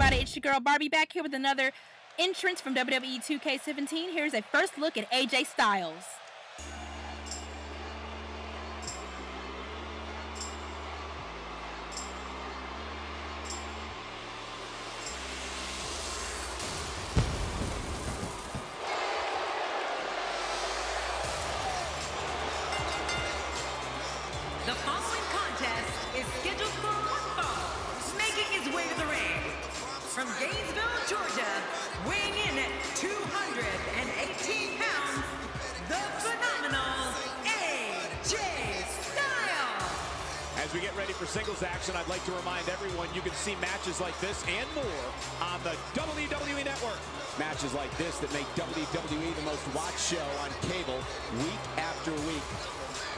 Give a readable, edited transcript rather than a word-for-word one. everybody, it's your girl Barbie back here with another entrance from WWE 2K17. Here's a first look at AJ Styles. The following contest is scheduled for one fall, making his way to the ring. From Gainesville, Georgia, weighing in at 218 pounds, the phenomenal AJ Styles. As we get ready for singles action, I'd like to remind everyone you can see matches like this and more on the WWE Network. Matches like this that make WWE the most watched show on cable week after week.